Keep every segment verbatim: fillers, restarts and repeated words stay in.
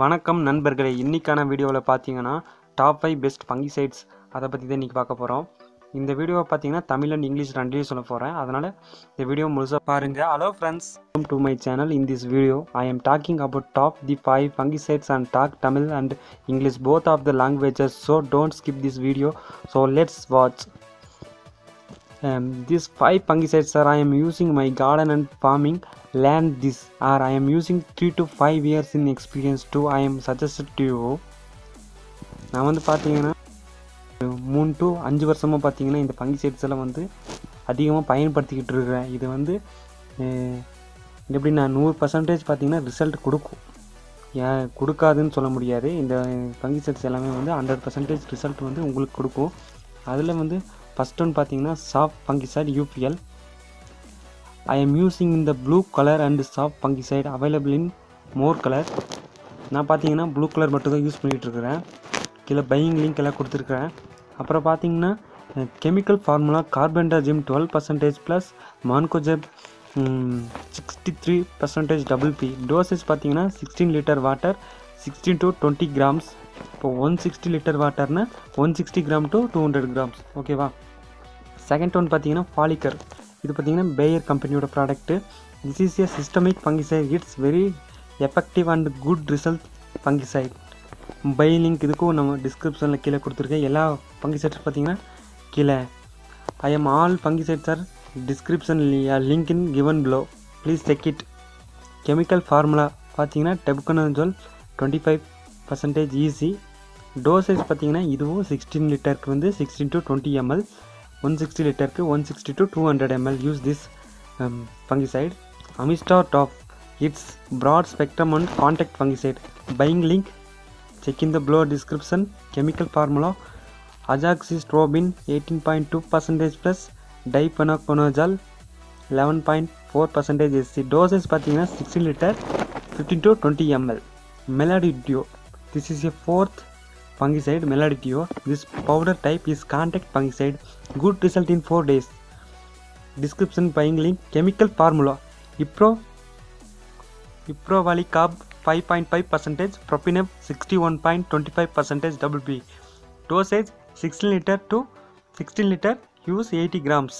வணக்கம் நண்பர்களே, இன்றைக்கான வீடியோவில் பார்த்தீங்கன்னா டாப் ஃபைவ் பெஸ்ட் ஃபங்கிசைட்ஸ் அதை பற்றி தான் இன்றைக்கி பார்க்க போகிறோம். இந்த வீடியோவை பார்த்தீங்கன்னா தமிழ் அண்ட் இங்கிலீஷ் ரெண்டுலேயும் சொல்ல போகிறேன், அதனால் இந்த வீடியோ முழுசாக பாருங்கள். Hello friends, welcome to my channel. In this video I am talking about top the five fungicides and talk Tamil and English both of the languages. So don't skip this video, so let's watch. Um, these five fungicides are I am using my garden and farming land. This are I am using three to five years in experience too. I am suggested to you. நான் வந்து பார்த்தீங்கன்னா மூணு to அஞ்சு வருஷமாக பார்த்தீங்கன்னா இந்த fungicides எல்லாம் வந்து அதிகமாக பயன்படுத்திக்கிட்டு இருக்கிறேன். இது வந்து எப்படி நான் நூறு பர்சன்டேஜ் பார்த்தீங்கன்னா ரிசல்ட் கொடுக்கும், ஏன் கொடுக்காதுன்னு சொல்ல முடியாது. இந்த ஃபங்கிசைட்ஸ் எல்லாமே வந்து ஹண்ட்ரட் பர்சன்டேஜ் ரிசல்ட் வந்து உங்களுக்கு கொடுக்கும். அதில் வந்து first one பார்த்தீங்கன்னா Saaf fungicide U P L. I am using in the blue color and soft fungicide available in more color. நான் பார்த்தீங்கன்னா ப்ளூ கலர் மட்டும்தான் யூஸ் பண்ணிகிட்ருக்கிறேன். கீழே பையிங் லிங்க் எல்லாம் கொடுத்துருக்குறேன். அப்புறம் பார்த்தீங்கன்னா chemical formula carbendazim twelve percentage plus mancozeb sixty three percentage double P. Dosage பார்த்தீங்கன்னா sixteen litre water sixteen to twenty grams. இப்போ ஒன் சிக்ஸ்டி லிட்டர் வாட்டர்னால் one sixty gram to two hundred grams, ஓகேவா. Second one பார்த்தீங்கன்னா Folicur. இது பார்த்தீங்கன்னா Bayer கம்பெனியோட product. This is a systemic fungicide, it's very effective and good result fungicide. Buy link இதுக்கும் நம்ம டிஸ்கிரிப்ஷனில் கீழே கொடுத்துருக்கேன். எல்லா ஃபங்கிசைட்ஸ் பார்த்தீங்கன்னா கீழே I am all fungicides are description link in given below, please check it. Chemical formula பார்த்தீங்கன்னா tebuconazole twenty five percentage EC. Dosage பார்த்தீங்கன்னா இதுவும் சிக்ஸ்டீன் லிட்டருக்கு வந்து sixteen to twenty ML, one sixty லிட்டருக்கு one sixty to two hundred ML. Use this fungicide. Amistar top, it's broad spectrum and contact fungicide. Buying link check in the below description. Chemical formula azoxystrobin eighteen point two percentage plus difenoconazole eleven point four percentage SC. Dosage பார்த்தீங்கன்னா sixteen litre fifteen to twenty ML. Melody Duo, this is a fourth fungicide, Melody Duo. This powder type is contact fungicide, good result in four days. Description, buying link. Chemical formula Ipro, Iprovalicarb five point five percent, Propineb sixty-one point two five percent W P. Dosage sixteen liter to sixteen liter, use eighty grams.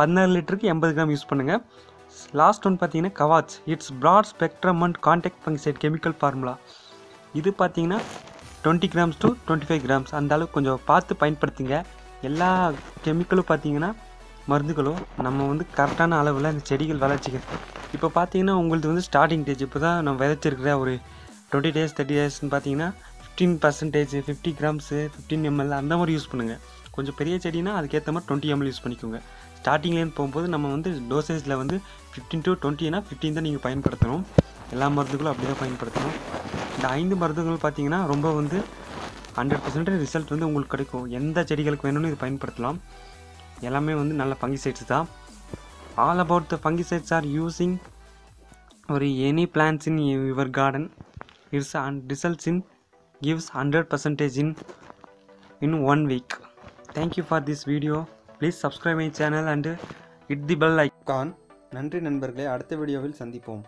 பதினாறு liter க்கு எண்பது கிராம் use பண்ணுங்க. Last one பார்த்தீங்கன்னா Kavach, its broad spectrum and contact fungicide. Chemical formula இது பார்த்தீங்கன்னா twenty grams to twenty five grams, அந்த அளவுக்கு கொஞ்சம் பார்த்து பயன்படுத்துங்க. எல்லா கெமிக்கலும் பார்த்தீங்கன்னா மருந்துகளும் நம்ம வந்து கரெக்டான அளவில் இந்த செடிகள் வளர்ச்சிக்க. இப்போ பார்த்தீங்கன்னா உங்களுக்கு வந்து ஸ்டார்டிங் டேஜ், இப்போ தான் நம்ம விதைச்சிருக்கிற ஒரு டுவெண்ட்டி டேஸ் தேர்ட்டி டேஸ்ன்னு பார்த்தீங்கன்னா fifteen percentage fifty grams fifteen ML அந்த மாதிரி யூஸ் பண்ணுங்கள். கொஞ்சம் பெரிய செடினா அதுக்கேற்ற மாதிரி டுவெண்ட்டி எம்எல் யூஸ் பண்ணிக்கோங்க. ஸ்டார்டிங்லேருந்து போகும்போது நம்ம வந்து டோசேஜில் வந்து ஃபிஃப்டீன் டு டுவெண்ட்டினா ஃபிஃப்டீன் தான் நீங்கள் பயன்படுத்தணும். எல்லா மருந்துகளும் அப்படி தான் பயன்படுத்தணும். இந்த ஐந்து மருந்துகள் பார்த்தீங்கன்னா ரொம்ப வந்து ஹண்ட்ரட் பர்சன்டேஜ் ரிசல்ட் வந்து உங்களுக்கு கிடைக்கும். எந்த செடிகளுக்கு வேணும்னு இது பயன்படுத்தலாம். எல்லாமே வந்து நல்ல ஃபங்கிசைட்ஸ் தான். All about the fungicides are using ஒரு any plants in your garden. It's and results in gives hundred percentage in in one week. Thank you for this video. Please subscribe my channel and hit the bell icon. நன்றி நண்பர்களே, அடுத்த வீடியோவில் சந்திப்போம்.